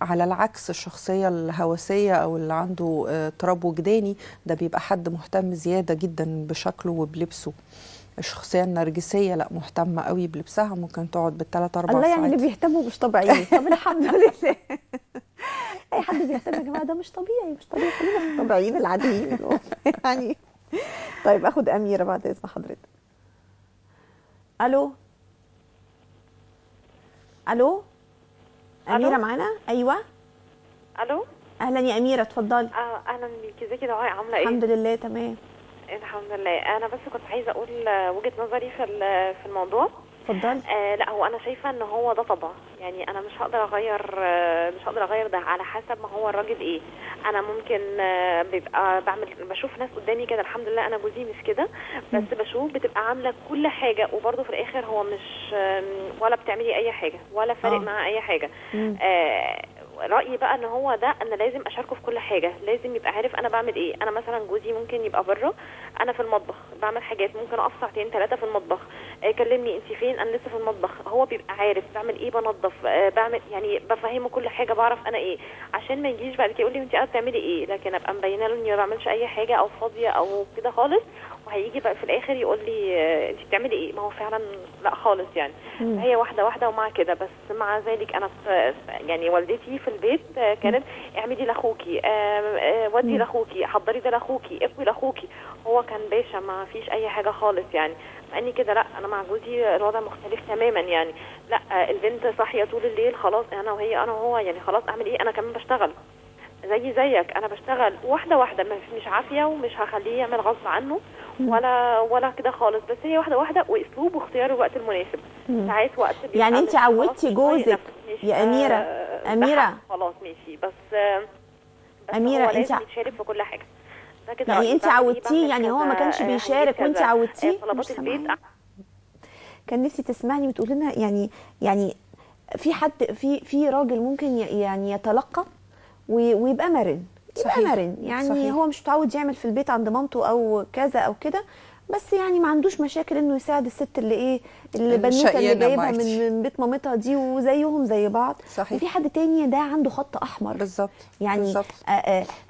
على العكس الشخصية الهوسية أو اللي عنده تراب وجداني، ده بيبقى حد مهتم زيادة جدا بشكله وبلبسه. الشخصية النرجسية لا، مهتمة قوي بلبسها، ممكن تقعد بالثلاث أربع ساعات. الله، يعني اللي بيهتموا مش طبيعيين. طب الحمد لله. أي حد بيهتم يا جماعة ده مش طبيعي، مش طبيعي، خلينا في الطبيعيين العاديين. يعني طيب آخد أميرة بعد إذن حضرتك. ألو ألو أميرة معانا؟ أيوه ألو، أهلا يا أميرة اتفضلي. أهلا بيكي، ازيك يا دعاء عاملة إيه؟ الحمد لله تمام الحمد لله. أنا بس كنت عايزة أقول وجهة نظري في الموضوع. اتفضلي. لا هو انا شايفه ان هو ده طبع، يعني انا مش هقدر اغير، ده على حسب ما هو الراجل ايه. انا ممكن بيبقى بعمل، بشوف ناس قدامي كده، الحمد لله انا جوزي مش كده، بس بشوف بتبقى عامله كل حاجه وبرده في الاخر هو مش ولا بتعملي اي حاجه ولا فارق معاه اي حاجه. رأيي بقى ان هو ده، انا لازم اشاركه في كل حاجه، لازم يبقى عارف انا بعمل ايه. انا مثلا جوزي ممكن يبقى بره، انا في المطبخ بعمل حاجات، ممكن اقف ساعتين ثلاثه في المطبخ، كلمني انت فين، انا لسه في المطبخ. هو بيبقى عارف بعمل ايه، بنظف، بعمل، يعني بفهمه كل حاجه، بعرف انا ايه، عشان ما يجيش بعد كده يقول لي انت قاعده بتعملي ايه، لكن ابقى مبينه له اني ما بعملش اي حاجه او فاضيه او كده خالص، وهيجي بقى في الاخر يقول لي انت بتعملي ايه، ما هو فعلا لا خالص يعني. هي واحده واحده ومع كده، بس مع ذلك انا يعني والدتي في البيت كانت اعملي لاخوكي، ودي لاخوكي، حضري ده لاخوكي، اكوي لاخوكي. هو كان باشا، ما فيش اي حاجه خالص يعني. فاني كده لا، انا مع جوزي الوضع مختلف تماما يعني. لا البنت صاحيه طول الليل، خلاص انا وهي، انا وهو يعني، خلاص اعمل ايه، انا كمان بشتغل زي زيك، انا بشتغل واحده واحده، مش عافيه ومش هخليه يعمل غصب عنه ولا كده خالص، بس هي واحده واحده، واسلوب واختيار الوقت المناسب. ساعات وقت يعني انت عودتي جوزك يا اميره. اميره خلاص ماشي، بس اميره انت بتشارك في كل حاجه، ده كده يعني انت عودتيه، يعني هو ما كانش بيشارك وانت عودتيه. طلبات البيت كان نفسي تسمعني وتقول لنا يعني في حد، في راجل ممكن يعني يتلقى ويبقى مرن، يعني صحيح. هو مش متعود يعمل في البيت عند مامته او كذا او كده، بس يعني ما عندوش مشاكل انه يساعد الست اللي البنوته اللي جايبها من بيت مامتها دي، وزيهم زي بعض صحيح. وفي حد تاني ده عنده خط احمر بالظبط يعني بالزبط.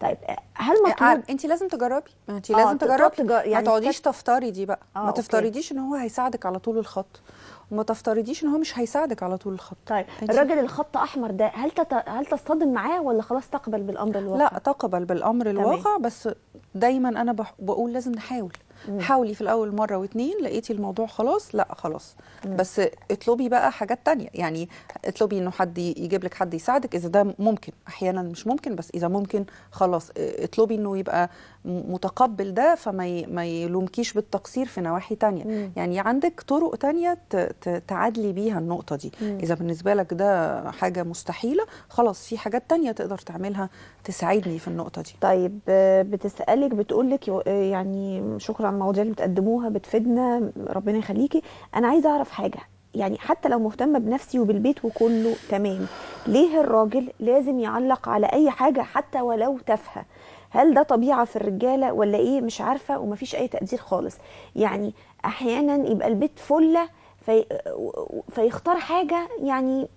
طيب هل مطلوب انت لازم تجربي، انت لازم تجربي يعني، ما تقعديش تفطري دي بقى، ما تفترضيش ان هو هيساعدك على طول الخط، ما تفترضيش ان هو مش هيساعدك على طول الخط. طيب الراجل الخط احمر ده هل تصطدم معاه ولا خلاص تقبل بالامر الواقع؟ لا تقبل بالامر الواقع، بس دايما انا بقول لازم نحاول. حاولي في الاول مره واتنين، لقيتي الموضوع خلاص، لا خلاص بس اطلبي بقى حاجات تانية، يعني اطلبي انه حد يجيب لك، حد يساعدك اذا ده ممكن، احيانا مش ممكن بس اذا ممكن خلاص اطلبي انه يبقى متقبل ده، فما يلومكيش بالتقصير في نواحي تانية. يعني عندك طرق تانية تعادلي بيها النقطه دي. اذا بالنسبه لك ده حاجه مستحيله، خلاص في حاجات تانية تقدر تعملها تساعدني في النقطه دي. طيب بتسالك، بتقول لك يعني شكرا على المواضيع اللي بتقدموها، بتفيدنا، ربنا يخليكي. انا عايزه اعرف حاجه، يعني حتى لو مهتمه بنفسي وبالبيت وكله تمام، ليه الراجل لازم يعلق على اي حاجه حتى ولو تافهه؟ هل ده طبيعه في الرجاله ولا ايه؟ مش عارفه، ومفيش اي تقدير خالص. يعني احيانا يبقى البيت فله فيختار حاجه، يعني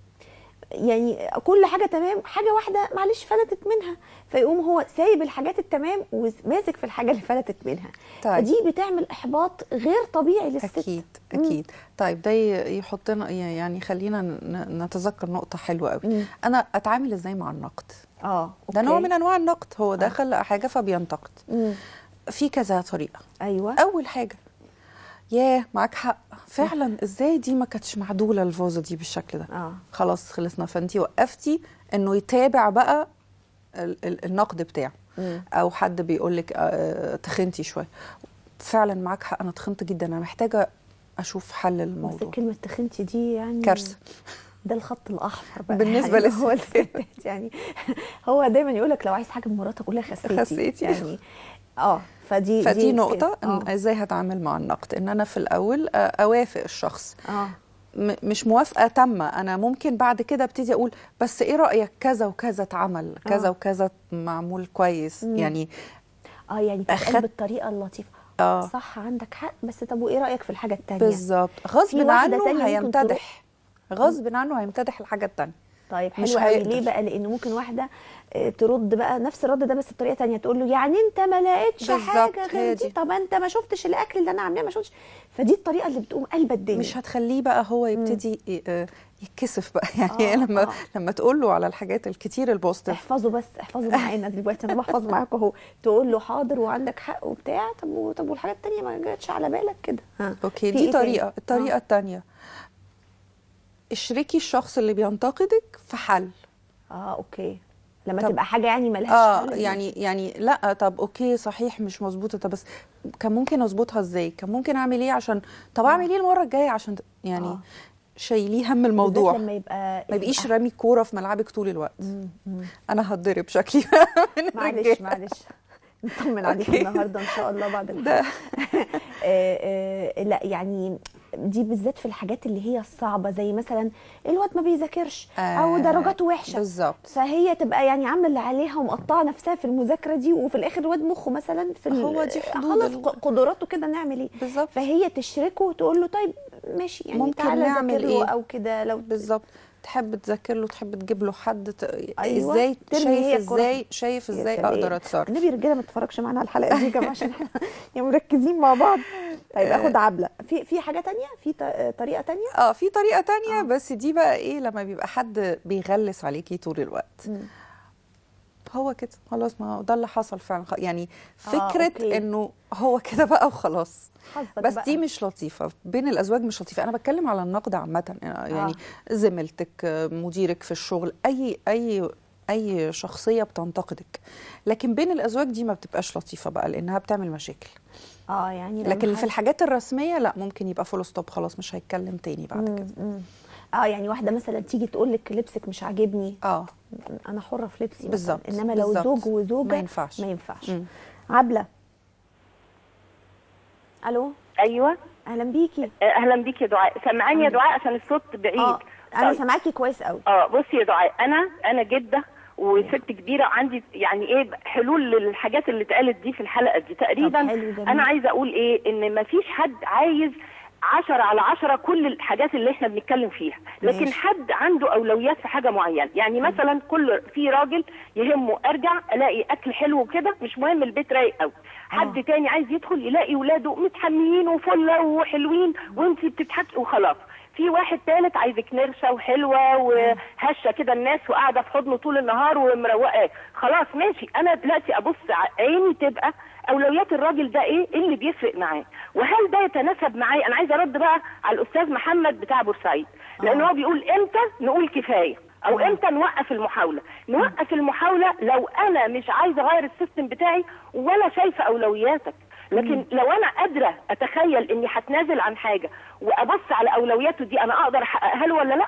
كل حاجه تمام، حاجه واحده معلش فلتت منها، فيقوم هو سايب الحاجات التمام وماسك في الحاجه اللي فلتت منها. طيب دي بتعمل احباط غير طبيعي للست. اكيد اكيد. طيب ده يحطنا، يعني خلينا نتذكر نقطه حلوه قوي، انا اتعامل ازاي مع النقد. أوكي. ده نوع من انواع النقد، هو دخل حاجه فبينتقد في كذا طريقه. ايوه، اول حاجه ياه معاك حق فعلا، ازاي دي ما كانتش معدوله الفازه دي بالشكل ده. خلاص خلصنا، فانتي وقفتي انه يتابع بقى النقد بتاعه. او حد بيقول لك تخنتي شويه، فعلا معاك حق انا تخنت جدا، انا محتاجه اشوف حل الموضوع. بس كلمه تخنتي دي يعني كارثه، ده الخط الاحمر بقى بالنسبه للست يعني. هو دايما يقول لك لو عايز حاجه من مراتك قولها خسيتي يعني. فدي نقطة، ازاي هتعامل مع النقد، ان انا في الاول اوافق الشخص. مش موافقة تامة، انا ممكن بعد كده ابتدي اقول بس ايه رأيك كذا وكذا اتعمل، كذا وكذا معمول كويس. يعني يعني بالطريقة اللطيفة، صح عندك حق، بس طب وايه رأيك في الحاجة التانية بالظبط. غصب عنه هيمتدح، غصب عنه هيمتدح الحاجة التانية. طيب حلو قوي. ليه بقى؟ لان ممكن واحده ترد بقى نفس الرد ده بس بطريقه ثانيه، تقول له يعني انت ما لقيتش حاجه غير دي، طب انت ما شفتش الاكل اللي انا عاملاه، ما شفتش. فدي الطريقه اللي بتقوم قلبه الدنيا، مش هتخليه بقى هو يبتدي يتكسف بقى يعني. لما تقول له على الحاجات الكتير البوستيف، احفظوا معانا دلوقتي، انا بحفظ معاكم اهو، تقول له حاضر وعندك حق وبتاع، طب والحاجات الثانيه ما جاتش على بالك كده. اوكي دي طريقه. الطريقه الثانيه اشركي الشخص اللي بينتقدك في حل. اوكي لما تبقى حاجه يعني مالهاش يعني لا طب اوكي صحيح مش مظبوطه، طب بس كان ممكن اظبطها ازاي؟ كان ممكن اعمل ايه عشان طب اعمل ايه المره الجايه عشان يعني شايليه هم الموضوع، لما يبقى ما يبقيش رامي كوره في ملعبك طول الوقت. انا هتضرب شكلي من معلش معلش نطمن عليك النهارده ان شاء الله بعد الحلقه. لا يعني دي بالذات في الحاجات اللي هي الصعبه زي مثلا الواد ما بيذاكرش او درجاته وحشه بالظبط، فهي تبقى يعني عامله اللي عليها ومقطعه نفسها في المذاكره دي، وفي الاخر الواد مخه مثلا في هو دي خلاص قدراته كده، نعمل ايه بالظبط؟ فهي تشركه وتقول له طيب ماشي يعني ممكن تعالى نعمل ايه او كده لو بالظبط تحب تذاكر له، تحب تجيب له حد أيوة. ازاي شايف ازاي اقدر اتصرف. النبي رجاله ما تتفرجش معانا على الحلقه دي يا جماعه عشان احنا يعني مركزين مع بعض. طيب اخد عبله في حاجه ثانيه، في طريقه ثانيه في طريقه ثانيه بس دي بقى ايه؟ لما بيبقى حد بيغلس عليكي طول الوقت هو كده خلاص، ما ده اللي حصل فعلا يعني فكره انه هو كده بقى وخلاص، بس بقى دي مش لطيفه بين الازواج، مش لطيفه. انا بتكلم على النقد عامه يعني زميلتك، مديرك في الشغل، اي شخصيه بتنتقدك، لكن بين الازواج دي ما بتبقاش لطيفه بقى لانها بتعمل مشاكل يعني. لكن في الحاجات الرسميه لا، ممكن يبقى فول ستوب خلاص مش هيتكلم تاني بعد كده. يعني واحده مثلا تيجي تقول لك لبسك مش عاجبني، انا حره في لبسي بالظبط، انما لو زوج وزوجه ما ينفعش عبله. الو ايوه اهلا بيكي. اهلا بيكي يا دعاء، سامعاني يا دعاء عشان الصوت بعيد؟ انا سامعاكي كويس قوي. بصي يا دعاء، انا جده وست كبيره، عندي يعني ايه حلول للحاجات اللي اتقالت دي في الحلقه دي تقريبا. انا عايزه اقول ايه، ان ما فيش حد عايز 10 على 10 كل الحاجات اللي احنا بنتكلم فيها، لكن حد عنده اولويات في حاجه معينه، يعني مثلا في راجل يهمه ارجع الاقي اكل حلو وكده، مش مهم البيت رايق قوي. حد تاني عايز يدخل يلاقي ولاده متحميين وفله وحلوين وانت بتضحكي وخلاص. في واحد ثالث عايزك نرشه وحلوه وهشه كده الناس وقاعده في حضنه طول النهار ومروقاه، خلاص ماشي. انا دلوقتي ابص عيني تبقى اولويات الراجل ده ايه اللي بيفرق معاه، وهل ده يتناسب معايا؟ انا عايزه ارد بقى على الاستاذ محمد بتاع بورسعيد، لان هو بيقول امتى نقول كفايه او امتى نوقف المحاوله. نوقف المحاوله لو انا مش عايزه اغير السيستم بتاعي ولا شايفه اولوياتك، لكن لو انا قادره اتخيل اني هتنازل عن حاجه وابص على اولوياته دي انا اقدر احققها له ولا لا،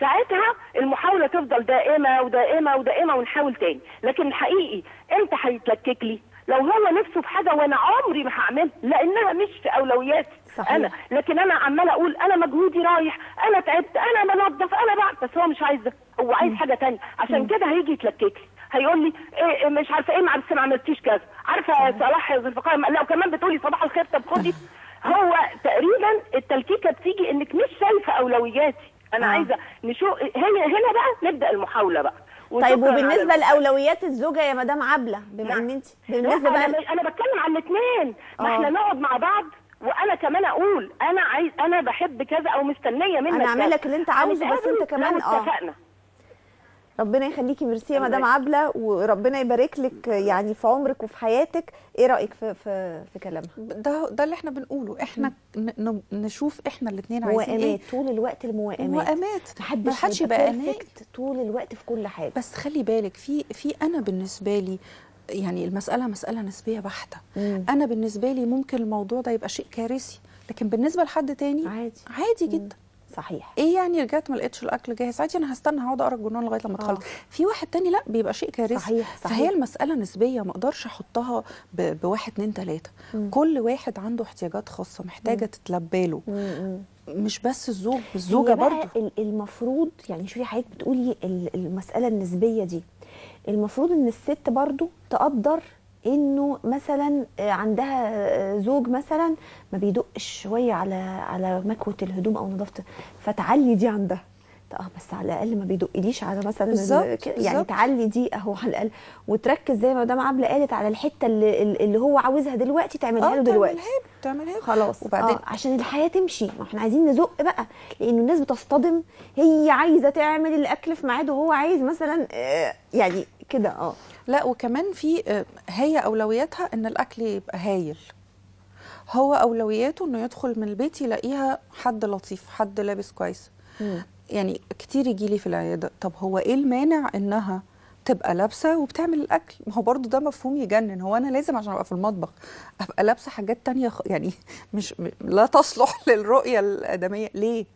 ساعتها المحاوله تفضل دائمه ودائمه ودائمه ونحاول تاني. لكن الحقيقي امتى هيتلكك لي؟ لو هو نفسه في حاجه وانا عمري ما هعملها لانها مش في اولوياتي انا، لكن انا عماله اقول انا مجهودي رايح، انا تعبت، انا بنظف، انا بعمل، بس هو مش عايز ده، هو عايز حاجه ثانيه. عشان كده هيجي يتلكك لي، هيقول لي إيه مش عارفه ايه، ما عملتيش كذا، عارفه صلاح ذو الفقار لو كمان بتقولي صباح الخير طب خدي. هو تقريبا التلكيكه بتيجي انك مش شايفه اولوياتي. انا عايزه هنا بقى نبدا المحاوله بقى. طيب وبالنسبه لاولويات الزوجه يا مدام عبله، بما ان انت بالنسبه بقى انا بتكلم عن الاثنين، ما احنا نقعد مع بعض وانا كمان اقول انا عايز، انا بحب كذا او مستنيه منك، انا اعمل لك اللي انت عاوزه بس انت كمان اتفقنا. ربنا يخليكي، ميرسي يا مدام عبله، وربنا يبارك لك يعني في عمرك وفي حياتك. ايه رايك في كلامها؟ ده اللي احنا بنقوله، احنا نشوف احنا الاثنين عايزين ايه طول الوقت. الموائمات محدش يبقى بيرفكت طول الوقت في كل حاجه، بس خلي بالك في انا بالنسبه لي يعني المساله مساله نسبيه بحته. انا بالنسبه لي ممكن الموضوع ده يبقى شيء كارثي، لكن بالنسبه لحد تاني عادي جدا. صحيح. ايه يعني رجعت ما لقيتش الاكل جاهز؟ عادي، انا هستنى هقعد اقرا الجرنان لغايه لما تخلص. في واحد تاني لا، بيبقى شيء كارثي. صحيح. فهي المساله نسبيه، ما اقدرش احطها بواحد 2 3. كل واحد عنده احتياجات خاصه محتاجه تتلبى له، مش بس الزوج، الزوجه برضه المفروض يعني. شوفي حضرتك بتقولي المساله النسبيه دي، المفروض ان الست برضه تقدر انه مثلا عندها زوج مثلا ما بيدقش شويه على مكوه الهدوم او نظافته، فتعلي دي عندها. بس على الاقل ما بيدقليش على مثلا يعني تعلي دي اهو على الاقل، وتركز زي ما مدام عبله قالت على الحته اللي هو عاوزها دلوقتي تعملها له دلوقتي، تعملها خلاص وبعدين عشان الحياه تمشي. ما احنا عايزين نزق بقى، لانه الناس بتصطدم، هي عايزه تعمل الاكل في ميعاده وهو عايز مثلا يعني كده. لا، وكمان في هي اولوياتها ان الاكل يبقى هايل، هو اولوياته انه يدخل من البيت يلاقيها حد لطيف، حد لابس كويس. يعني كتير يجي لي في العياده، طب هو ايه المانع انها تبقى لابسه وبتعمل الاكل. ما هو برضه ده مفهوم يجنن، هو انا لازم عشان ابقى في المطبخ ابقى لابسه حاجات تانية يعني مش لا تصلح للرؤيه الادميه؟ ليه؟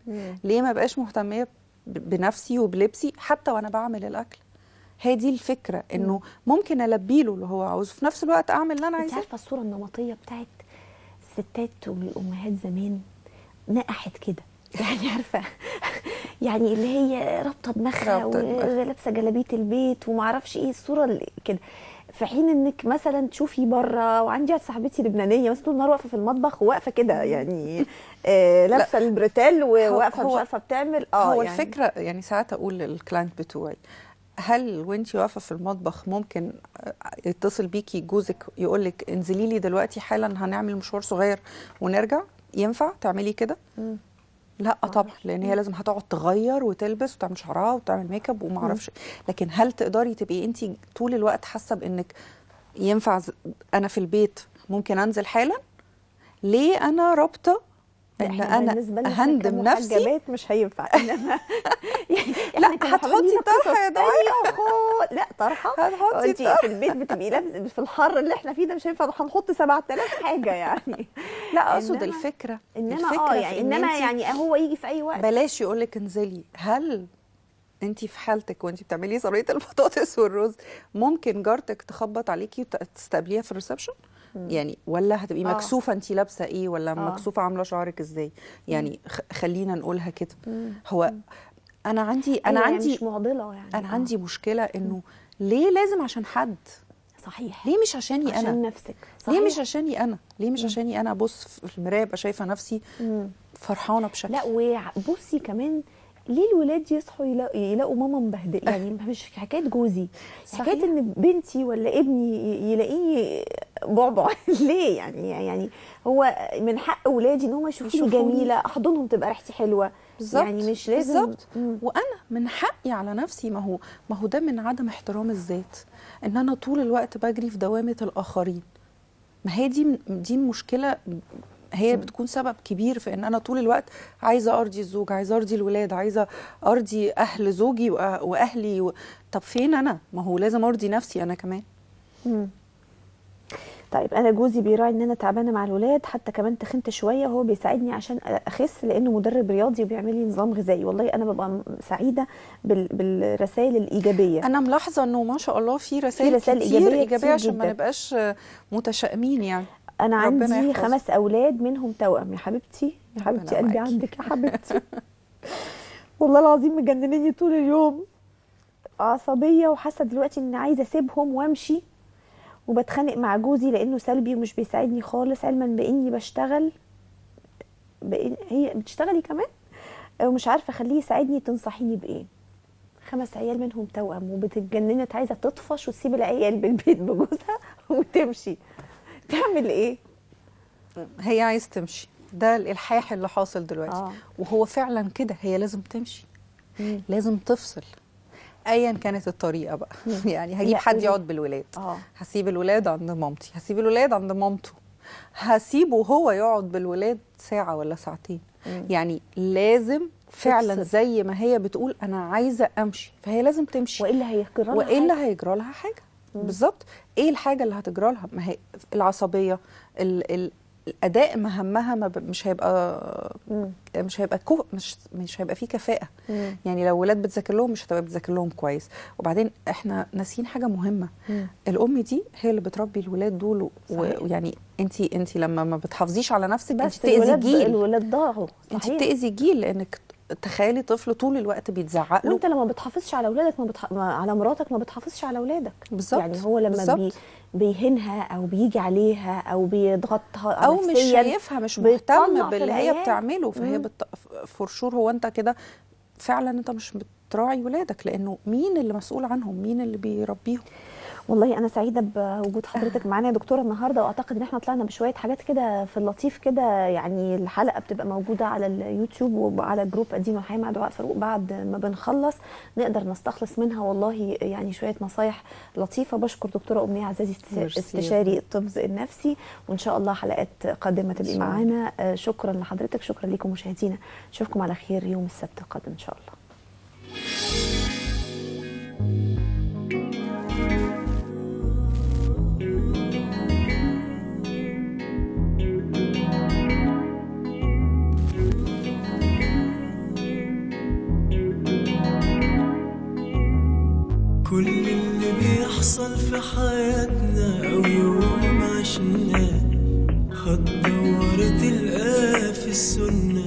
ليه ما بقاش مهتميه بنفسي وبلبسي حتى وانا بعمل الاكل؟ هي دي الفكره، انه ممكن البي له اللي هو عاوزه في نفس الوقت اعمل اللي انا عايزاه. انت عارفه الصوره النمطيه بتاعت الستات والامهات زمان نقحت كده يعني، عارفه يعني اللي هي رابطه دماغها ولابسه جلابيه البيت ومعرفش ايه الصوره اللي كده، في حين انك مثلا تشوفي بره. وعندي واحده صاحبتي لبنانيه بس طول النهار واقفه في المطبخ وواقفه كده يعني لابسه البريتال وواقفه مش عارفه بتعمل هو يعني الفكره يعني ساعات اقول للكلاينت بتوعي، هل وانت واقفه في المطبخ ممكن يتصل بيكي جوزك يقول لك انزلي لي دلوقتي حالا هنعمل مشوار صغير ونرجع؟ ينفع تعملي كده؟ لا طبعا، لان هي لازم هتقعد تغير وتلبس وتعمل شعرها وتعمل ميك اب وما اعرفش. لكن هل تقدري تبقي انت طول الوقت حاسه بانك ينفع انا في البيت ممكن انزل حالا؟ ليه انا رابطه ان انا هندم نفسي؟ الحجابات مش هينفع لا هتحطي طرحه يا دعاء، لا طرحه هتحطي في البيت بتبقي لابسه في الحر اللي احنا فيه ده مش هينفع، هنحط 7000 حاجه يعني. لا اقصد الفكره انما يعني هو يجي في اي وقت، بلاش يقول لك انزلي. هل انت في حالتك وانت بتعملي صينيه البطاطس والرز ممكن جارتك تخبط عليكي وتستقبليها في الريسبشن يعني؟ ولا هتبقي مكسوفه انت لابسه ايه، ولا مكسوفه عامله شعرك ازاي يعني؟ خلينا نقولها كده. هو انا عندي مش معضله يعني، انا عندي مشكله انه ليه لازم عشان حد؟ صحيح، ليه مش عشاني انا؟ عشان نفسك. صحيح. ليه مش عشاني انا؟ ليه مش عشاني انا ابص في المرايه ابقى شايفه نفسي فرحانه بشكل؟ لا وبصي كمان ليه الولاد يصحوا يلاقوا ماما مبهدله يعني؟ مش حكايه جوزي، حكايه ان بنتي ولا ابني يلاقيه بعبع ليه يعني؟ يعني هو من حق ولادي ان هم يشوفوني جميله، احضنهم تبقى ريحتي حلوه بالظبط يعني، مش لازم بالظبط. وانا من حقي على نفسي. ما هو ده من عدم احترام الذات، ان انا طول الوقت بجري في دوامه الاخرين. ما هي دي مشكله، هي بتكون سبب كبير في ان انا طول الوقت عايزه ارضي الزوج، عايزه ارضي الولاد، عايزه ارضي اهل زوجي واهلي طب فين انا؟ ما هو لازم ارضي نفسي انا كمان. طيب انا جوزي بيراعي ان انا تعبانه مع الولاد، حتى كمان تخنت شويه وهو بيساعدني عشان اخس لانه مدرب رياضي وبيعمل لي نظام غذائي. والله انا ببقى سعيده بالرسائل الايجابيه. انا ملاحظه انه ما شاء الله في رسائل كتير ايجابيه عشان ما نبقاش متشائمين يعني. أنا عندي 5 أولاد منهم توأم. يا حبيبتي يا حبيبتي قلبي عندك يا حبيبتي والله العظيم مجننيني طول اليوم، عصبية وحاسة دلوقتي إن عايزة أسيبهم وأمشي، وبتخانق مع جوزي لأنه سلبي ومش بيساعدني خالص، علما بإني بشتغل. هي بتشتغلي كمان ومش عارفة أخليه يساعدني. تنصحيني بإيه؟ 5 عيال منهم توأم وبتتجننت عايزة تطفش وتسيب العيال بالبيت بجوزها وتمشي. تعمل ايه؟ هي عايز تمشي، ده الالحاح اللي حاصل دلوقتي. وهو فعلا كده، هي لازم تمشي، لازم تفصل ايا كانت الطريقه بقى يعني هجيب حد يقعد بالولاد، هسيب الولاد عند مامتي، هسيب الولاد عند مامته، هسيبه هو يقعد بالولاد ساعه ولا ساعتين يعني لازم فعلا زي ما هي بتقول انا عايزه امشي، فهي لازم تمشي والا هيجرى لها حاجه. بالظبط. ايه الحاجه اللي هتجرى لها؟ ما هي العصبيه، الاداء مهمها مش هيبقى فيه كفاءه يعني. لو ولاد بتذاكر لهم مش هتبقى بتذاكر لهم كويس. وبعدين احنا ناسيين حاجه مهمه، الام دي هي اللي بتربي الولاد دول. ويعني انت لما ما بتحافظيش على نفسك بس بتاذي جيل. الولاد ضاعوا. انت بتاذي جيل، لانك تخيلي طفل طول الوقت بيتزعق له، وانت لما بتحافظش على اولادك على مراتك ما بتحافظش على اولادك. بالظبط. يعني هو لما بيهينها او بيجي عليها او بيضغطها او مش شايفها، مش مهتم باللي هي بتعمله، فهي فور شور هو انت كده فعلا انت مش بتراعي ولادك، لانه مين اللي مسؤول عنهم؟ مين اللي بيربيهم؟ والله انا سعيده بوجود حضرتك معانا يا دكتوره النهارده، واعتقد ان احنا طلعنا بشويه حاجات كده في اللطيف كده يعني. الحلقه بتبقى موجوده على اليوتيوب وعلى جروب ألدين وال حياه مع دعاء فاروق، بعد ما بنخلص نقدر نستخلص منها والله يعني شويه نصايح لطيفه. بشكر دكتوره أمنية عزازي استشاري الطب النفسي، وان شاء الله حلقات قادمه تبقي معانا. شكرا لحضرتك، شكرا لكم مشاهدينا، اشوفكم على خير يوم السبت القادم ان شاء الله. حصل في حياتنا أو يوم عشنا خد دورة تلقاه في السنة.